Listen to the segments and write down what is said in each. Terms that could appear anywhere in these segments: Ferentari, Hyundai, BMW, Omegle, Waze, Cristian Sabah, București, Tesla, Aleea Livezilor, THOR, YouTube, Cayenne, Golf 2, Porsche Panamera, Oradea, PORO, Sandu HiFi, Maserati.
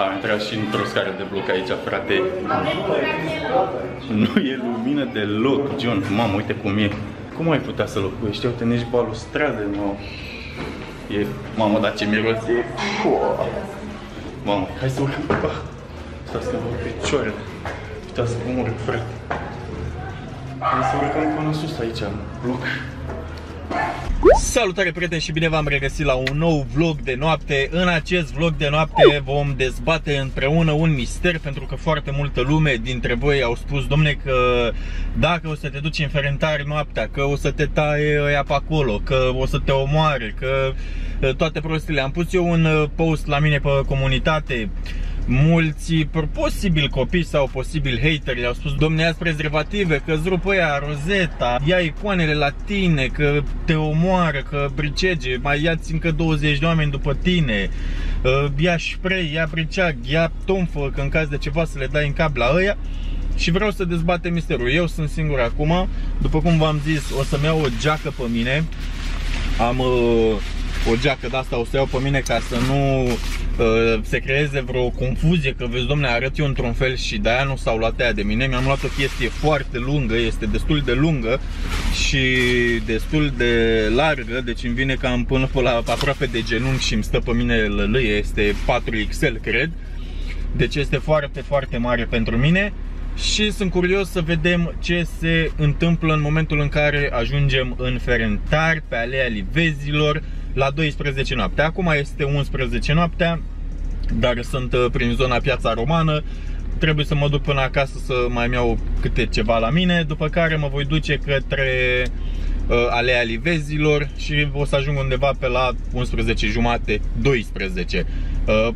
A intrat și într-o scară de bloc aici, frate. Nu e lumină deloc, John. Mamă, uite cum e. Cum ai putea să locuiești? Uite, nici balustrade, mă. E... Mamă, dar ce miros e. Mamă, hai să urcăm pe pat. Uitați că vă picioarele. Uitați cum urc, frate. Hai să urcăm până sus aici, în bloc. Salutare prieteni și bine v-am regăsit la un nou vlog de noapte. În acest vlog de noapte vom dezbate împreună un mister, pentru că foarte multă lume dintre voi au spus: domne, că dacă o să te duci în Ferentari noaptea, că o să te taie ăia pe acolo, că o să te omoare, că toate prostile. Am pus eu un post la mine pe comunitate. Mulți, posibil copii sau posibil hateri, le-au spus: domne, ia-ți prezervative, că-ți rup ăia rozeta, ia icoanele la tine, că te omoară, că bricege, mai ia-ți încă 20 de oameni după tine, ia spray, ia briceag, ia tonfă, că în caz de ceva să le dai în cap la ăia. Și vreau să dezbatem misterul. Eu sunt singur acum, după cum v-am zis, o să-mi iau o geacă pe mine. Am o geacă de asta, o să iau pe mine ca să nu se creeze vreo confuzie, că vezi, domne, arăt eu într-un fel și de-aia nu s-au luat aia de mine. Mi-am luat o chestie foarte lungă, este destul de lungă și destul de largă, deci îmi vine cam până la aproape de genunchi și îmi stă pe mine lălâie, este 4XL, cred. Deci este foarte, foarte mare pentru mine și sunt curios să vedem ce se întâmplă în momentul în care ajungem în Ferentari, pe Aleea Livezilor, la 12 noaptea. Acum este 11 noaptea, dar sunt prin zona Piața Romană. Trebuie să mă duc până acasă să mai iau câte ceva la mine, după care mă voi duce către Aleea Livezilor și o să ajung undeva pe la 11:30, 12.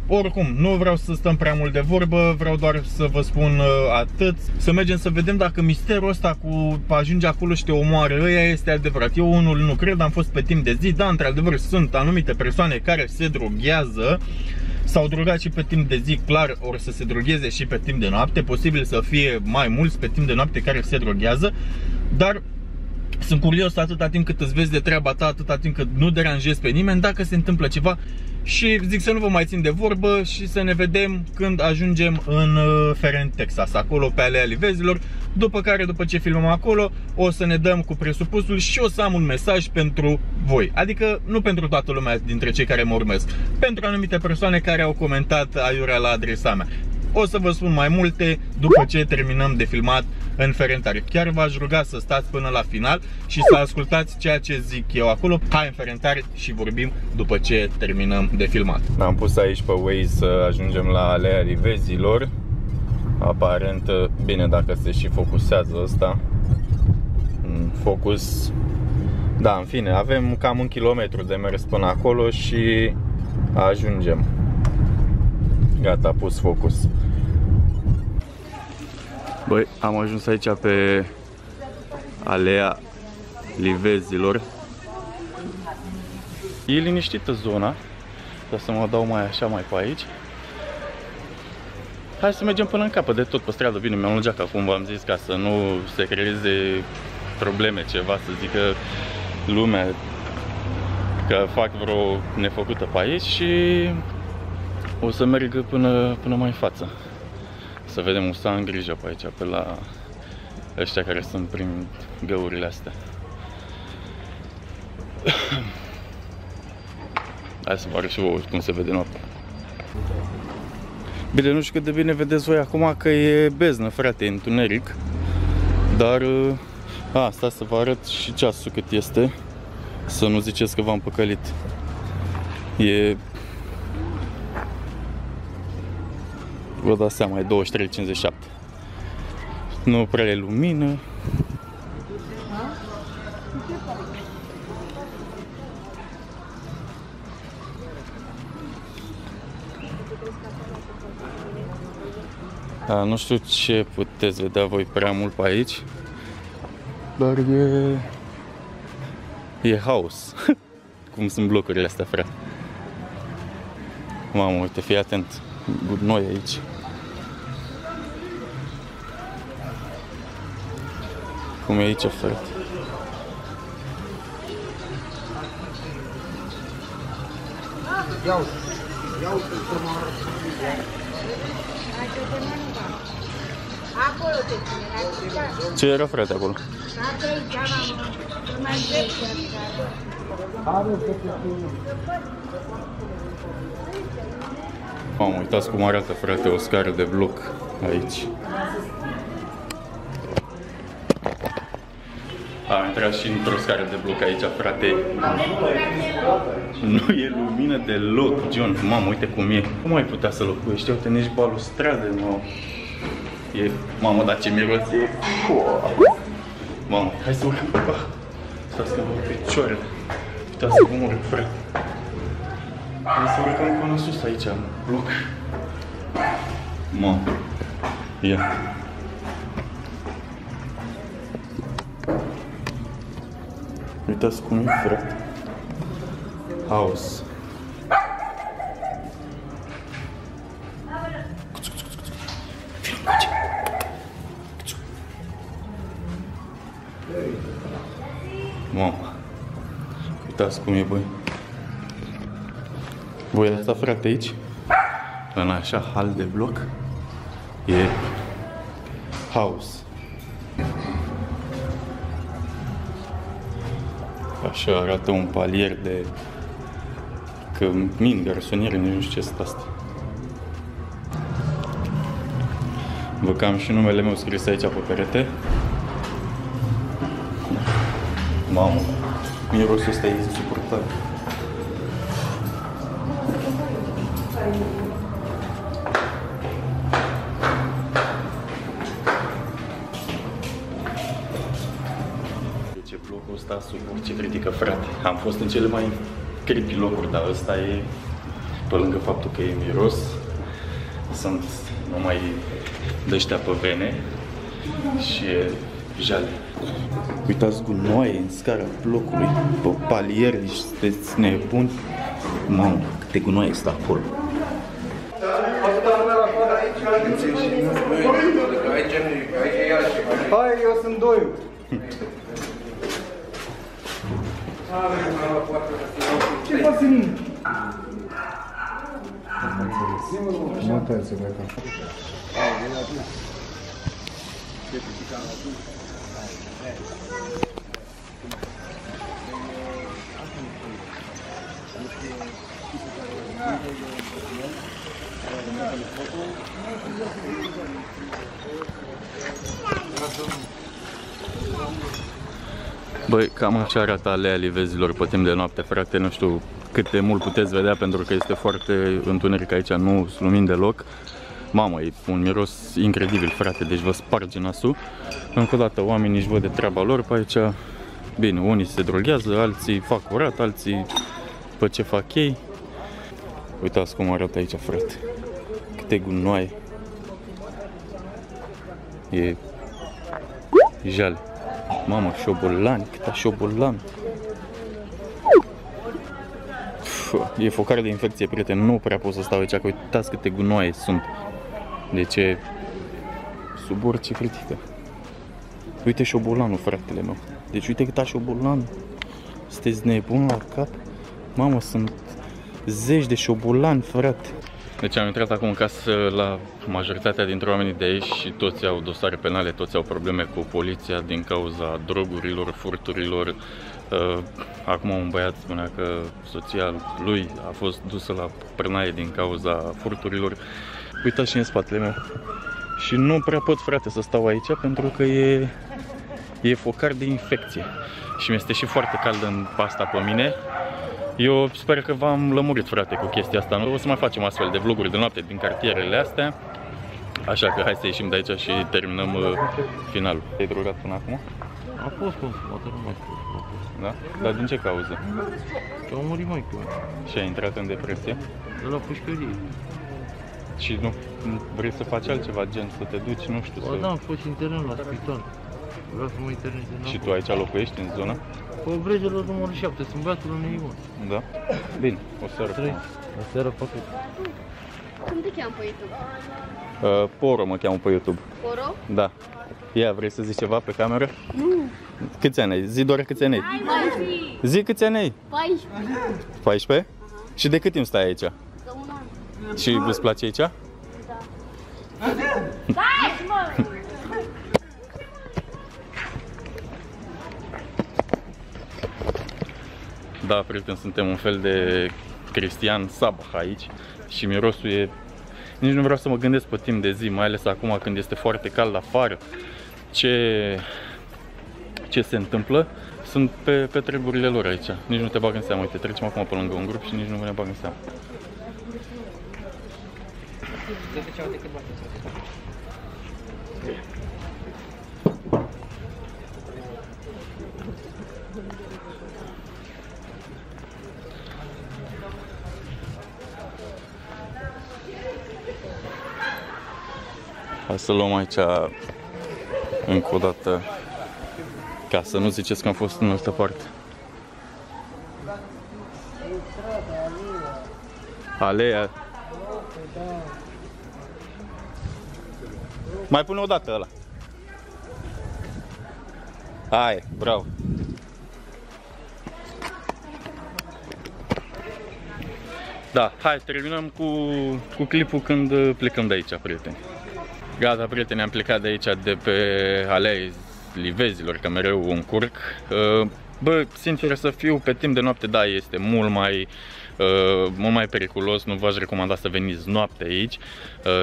Oricum, nu vreau să stăm prea mult de vorbă, vreau doar să vă spun atât. Să mergem să vedem dacă misterul ăsta cu ajunge acolo și te omoară ăia este adevărat. Eu unul nu cred, am fost pe timp de zi, dar într-adevăr sunt anumite persoane care se droghează. S-au drogat și pe timp de zi, clar, ori să se drogheze și pe timp de noapte. Posibil să fie mai mulți pe timp de noapte care se droghează, dar... sunt curios atâta timp cât îți vezi de treaba ta, atâta timp cât nu deranjezi pe nimeni, dacă se întâmplă ceva. Și zic să nu vă mai țin de vorbă și să ne vedem când ajungem în Ferentari, Texas, acolo pe Aleea Livezilor. După care, după ce filmăm acolo, o să ne dăm cu presupusul și o să am un mesaj pentru voi. Adică nu pentru toată lumea dintre cei care mă urmesc, pentru anumite persoane care au comentat aiurea la adresa mea. O să vă spun mai multe după ce terminăm de filmat în Ferentari. Chiar v-aș ruga să stați până la final și să ascultați ceea ce zic eu acolo. Hai în Ferentari și vorbim după ce terminăm de filmat. Am pus aici pe Waze să ajungem la Aleea Livezilor. Aparent, bine, dacă se și focusează asta. Focus. Da, în fine, avem cam un kilometru de mers până acolo și ajungem. Gata, a pus focus. Băi, am ajuns aici pe Aleea Livezilor. E liniștită zona, dar să mă dau mai așa, mai pe aici. Hai să mergem până în capăt de tot pe stradă. Bine, mi-am luat geaca, cum v-am zis, ca să nu se creeze probleme, ceva, să zică lumea că fac vreo nefăcută pe aici și... o să merg până mai în față. Să vedem, o să am grijă pe aici, pe la ăștia care sunt prin găurile astea. Hai să vă arăt și vouă cum se vede noaptea. Bine, nu știu cât de bine vedeți voi acum, că e beznă, frate, e întuneric. Dar... a, stai să vă arăt și ceasul cât este, să nu ziceți că v-am păcălit. E... vă dați seama, e 23:57. Nu prea e lumină. Da, nu știu ce puteți vedea voi prea mult pe aici, dar e haos. Cum sunt blocurile astea, frate. Mamă, uite, fii atent. Gunoi aici. Cum e aici, frate? Ia uite cum mor. Acolo te ține. Ce era, frate, acolo? Mamă, uitați cum arată, frate, o scară de bloc aici. Am intrat și într-o scară de bloc aici, frate. Nu e lumină deloc, John. Mamă, uite cum e. Cum ai putea să locuiești? Uite, nici balustradă, mamă. E... Mamă, dar ce miros e. Mamă, hai să urcăm. Stai să mă picioarele. Uitați cum urc, frate. Hai să urcăm până sus aici, în bloc. Mamă. Ia. Uitați cum e, frate. House. Mama. Uitați cum e, băi. Voi asta, frate, aici? În așa hal de bloc. E house. Așa arată un palier de... Că min, garsoniere, nici nu știu ce sunt astea. Vă cam și numele meu scris aici pe perete. Mamă, mirosul ăsta e insuportabil. Deci blocul ăsta sub orice critică, frate. Am fost în cele mai creepy locuri, dar ăsta e, pe lângă faptul că e miros, sunt numai de ăștia pe vene și e jale. Uitați gunoaie în scara blocului, pe palier, sunteți nebuni. Mamă, câte gunoaie sunt acolo. Hai, eu sunt doiul. Ce faci în mine? Nu înțeles. Băi, cam așa arată Aleea Livezilor pe timp de noapte, frate. Nu știu cât de mult puteți vedea, pentru că este foarte întuneric aici, nu lumini deloc. Mamă, e un miros incredibil, frate, deci vă sparge nasul. Încă o dată, oamenii își văd de treaba lor pe aici. Bine, unii se droghează, alții fac curat, alții pe ce fac ei. Uitați cum arată aici, frate. Câte gunoaie. E jale. Mamă, șobolani, câta șobolani. E focare de infecție, prieteni, nu prea pot să stau aici, că uitați câte gunoaie sunt. Deci e sub orice critică. Uite șobolanul, fratele meu. Deci uite câta șobolanul. Sunteți nebun la cap? Mamă, sunt zeci de șobolani, frate. Deci am intrat acum în casă la majoritatea dintre oamenii de aici și toți au dosare penale, toți au probleme cu poliția din cauza drogurilor, furturilor. Acum un băiat spunea că soția lui a fost dusă la prănaie din cauza furturilor. Uitați și în spatele meu. Și nu prea pot, frate, să stau aici pentru că e focar de infecție. Și mi-este și foarte cald în pasta pe mine. Eu sper că v-am lămurit, frate, cu chestia asta. Nu o să mai facem astfel de vloguri de noapte din cartierele astea. Așa că hai să ieșim de aici și terminăm finalul. Te-ai drogat până acum? A fost, da? Dar din ce cauză? Că a murit maică. Și ai intrat în depresie? De la pușcărie. Și nu vrei să faci altceva, gen să te duci, nu știu, să... Da, am fost internat la spital. Vreau să mă internez. Și tu aici locuiești, în zona? Pe Brejelor numărul 7, sunt băiatul lui Neion. Da? Bine, o seară. O seară făcut. Cum te cheamă pe YouTube? Poro mă cheamă pe YouTube. Poro? Da. Ia, vrei să zici ceva pe cameră? Nu. Câți ani ai? Zi doar câți ani ai. Zi câți ani ai? 14. 14? Și de cât timp stai aici? De un an. Și îți place aici? Da. Stai, mă! Da, prieteni, suntem un fel de Cristian Sabah aici și mirosul e... Nici nu vreau să mă gândesc pe timp de zi, mai ales acum când este foarte cald afară. Ce se întâmplă? Sunt pe treburile lor aici. Nici nu te bag în seama. Uite, trecem acum pe lângă un grup și nici nu ne bag în seama. Hai să luăm aici încă o dată, ca să nu ziceți că am fost în altă parte. Aleea. Mai pune o dată ăla. Hai, bravo. Da, hai, terminăm cu clipul când plecăm de aici, prieteni. Gata, prieteni, am plecat de aici, de pe Aleea Livezilor, că mereu încurc. Bă, sincer să fiu, pe timp de noapte, da, este mult mai periculos, nu v-aș recomanda să veniți noapte aici.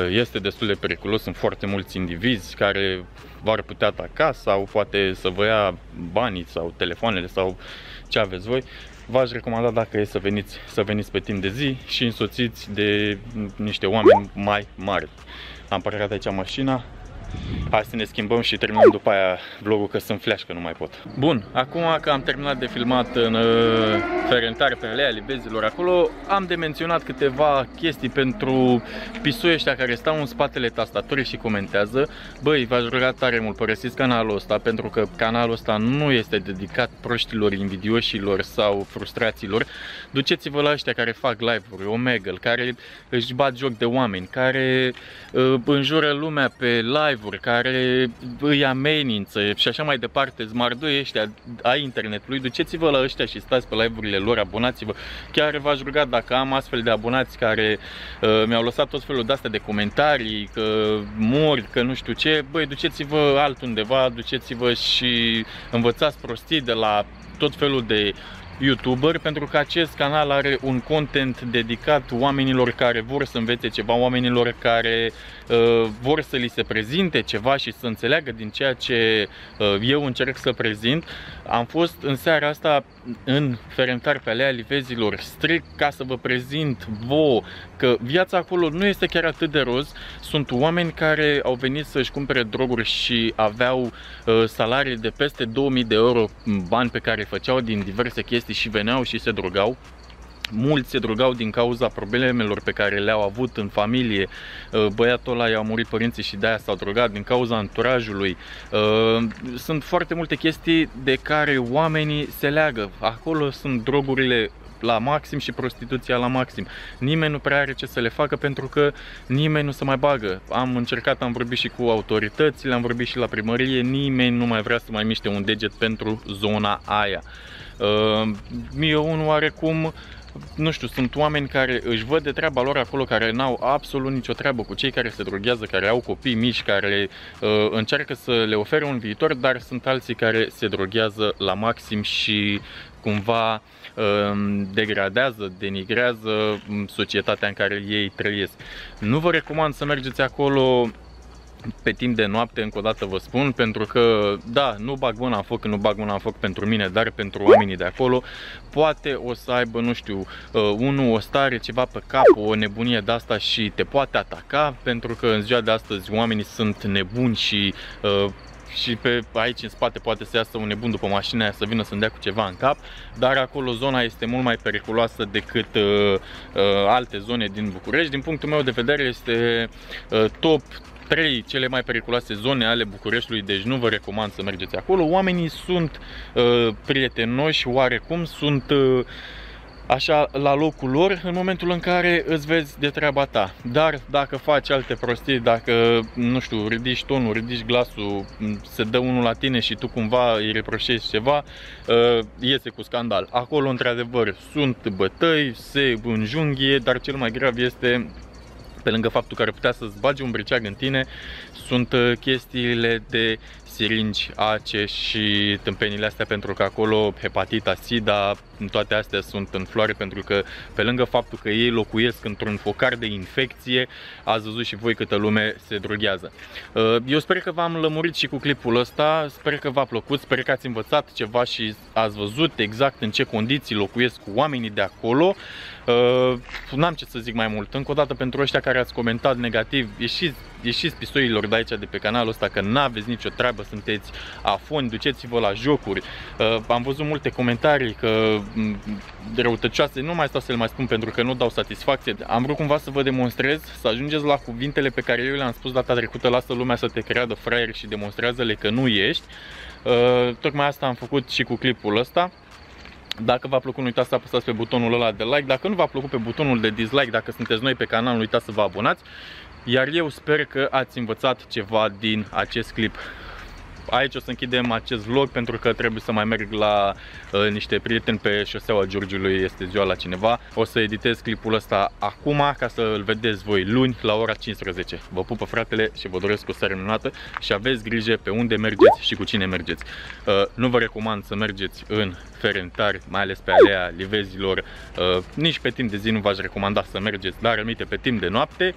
Este destul de periculos, sunt foarte mulți indivizi care v-ar putea ataca sau poate să vă ia banii sau telefoanele sau ce aveți voi. V-aș recomanda, dacă e să veniți pe timp de zi și însoțiți de niște oameni mai mari. Am parcat aici mașina. Hai să ne schimbăm și terminăm după aia vlogul, că sunt flash, că nu mai pot. Bun, acum că am terminat de filmat în Ferentari, pe Aleea Livezilor acolo, am de menționat câteva chestii pentru pisoi ăștia care stau în spatele tastaturii și comentează. Băi, v-aș ruga tare mult, părăsiți canalul ăsta, pentru că canalul ăsta nu este dedicat proștilor, invidioșilor sau frustraților. Duceți-vă la ăștia care fac live-uri, omegle, care își bat joc de oameni, care înjură lumea pe live, care îi amenință și așa mai departe, zmardui ăștia ai internetului. Duceți-vă la ăștia și stați pe live-urile lor, abonați-vă. Chiar v-aș ruga, dacă am astfel de abonați care mi-au lăsat tot felul de astea de comentarii, că mor, că nu știu ce, băi, duceți-vă altundeva, duceți-vă și învățați prostii de la tot felul de YouTuber, pentru că acest canal are un content dedicat oamenilor care vor să învețe ceva, oamenilor care vor să li se prezinte ceva și să înțeleagă din ceea ce eu încerc să prezint. Am fost în seara asta în Ferentari, pe Aleea Livezilor, strict ca să vă prezint vouă că viața acolo nu este chiar atât de roz. Sunt oameni care au venit să-și cumpere droguri și aveau salarii de peste 2000 de euro, bani pe care îi făceau din diverse chestii, și veneau și se drogau. Mulți se drogau din cauza problemelor pe care le-au avut în familie. Băiatul ăla, i-au murit părinții și de-aia s-au drogat, din cauza anturajului. Sunt foarte multe chestii de care oamenii se leagă. Acolo sunt drogurile la maxim și prostituția la maxim. Nimeni nu prea are ce să le facă, pentru că nimeni nu se mai bagă. Am încercat, am vorbit și cu autoritățile, am vorbit și la primărie, nimeni nu mai vrea să mai miște un deget pentru zona aia. Eu unul oarecum, nu știu, sunt oameni care își văd de treaba lor acolo, care n-au absolut nicio treabă cu cei care se droghează, care au copii mici, care încearcă să le ofere un viitor, dar sunt alții care se droghează la maxim și cumva degradează, denigrează societatea în care ei trăiesc. Nu vă recomand să mergeți acolo pe timp de noapte, încă o dată vă spun, pentru că, da, nu bag mâna în foc, nu bag mâna în foc pentru mine, dar pentru oamenii de acolo, poate o să aibă, nu știu, unul o stare, ceva pe cap, o nebunie de asta și te poate ataca, pentru că în ziua de astăzi oamenii sunt nebuni și pe aici în spate poate să iasă un nebun după mașina aia, să vină să-mi dea cu ceva în cap. Dar acolo zona este mult mai periculoasă decât alte zone din București. Din punctul meu de vedere este top 3 cele mai periculoase zone ale Bucureștiului, deci nu vă recomand să mergeți acolo. Oamenii sunt prietenoși oarecum, sunt așa la locul lor în momentul în care îți vezi de treaba ta. Dar dacă faci alte prostii, dacă, nu știu, ridici tonul, ridici glasul, se dă unul la tine și tu cumva îi reproșești ceva, iese cu scandal. Acolo, într-adevăr, sunt bătăi, se înjunghie, dar cel mai grav este Pe lângă faptul că ar putea să-ți bage un briceag în tine, sunt chestiile de siringi, ace și tâmpenile astea, pentru că acolo hepatita, sida, toate astea sunt în floare, pentru că pe lângă faptul că ei locuiesc într-un focar de infecție, ați văzut și voi câtă lume se droghează. Eu sper că v-am lămurit și cu clipul ăsta, sper că v-a plăcut, sper că ați învățat ceva și ați văzut exact în ce condiții locuiesc oamenii de acolo. N-am ce să zic mai mult. Încă o dată, pentru ăștia care ați comentat negativ, ieșiți pisoilor de aici, de pe canalul ăsta, că n-aveți nicio treabă, sunteți afoni, duceți-vă la jocuri. Am văzut multe comentarii că răutăcioase, nu mai stau să le mai spun pentru că nu dau satisfacție. Am vrut cumva să vă demonstrez, să ajungeți la cuvintele pe care eu le-am spus data trecută, lasă lumea să te creadă fraier și demonstrează-le că nu ești. Tocmai asta am făcut și cu clipul ăsta. Dacă v-a plăcut, nu uitați să apăsați pe butonul ăla de like. Dacă nu v-a plăcut, pe butonul de dislike. Dacă sunteți noi pe canal, nu uitați să vă abonați. Iar eu sper că ați învățat ceva din acest clip. Aici o să închidem acest vlog, pentru că trebuie să mai merg la niște prieteni pe șoseaua Giurgiului, este ziua la cineva. O să editez clipul ăsta acum ca să îl vedeți voi luni la ora 15. Vă pupă fratele și vă doresc o seară minunată și aveți grijă pe unde mergeți și cu cine mergeți. Nu vă recomand să mergeți în Ferentari, mai ales pe Aleea Livezilor. Nici pe timp de zi nu v-aș recomanda să mergeți, dar rămite pe timp de noapte.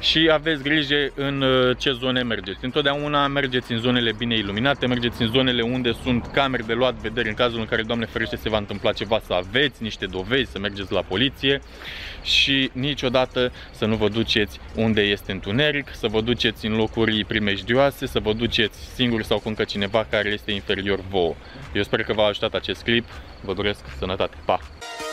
Și aveți grijă în ce zone mergeți. Întotdeauna mergeți în zonele bine iluminate, mergeți în zonele unde sunt camere de luat vedere, în cazul în care, Doamne ferește, se va întâmpla ceva, să aveți niște dovezi, să mergeți la poliție și niciodată să nu vă duceți unde este întuneric, să vă duceți în locuri primejdioase, să vă duceți singuri sau cu încă cineva care este inferior vouă. Eu sper că v-a ajutat acest clip, vă doresc sănătate, pa!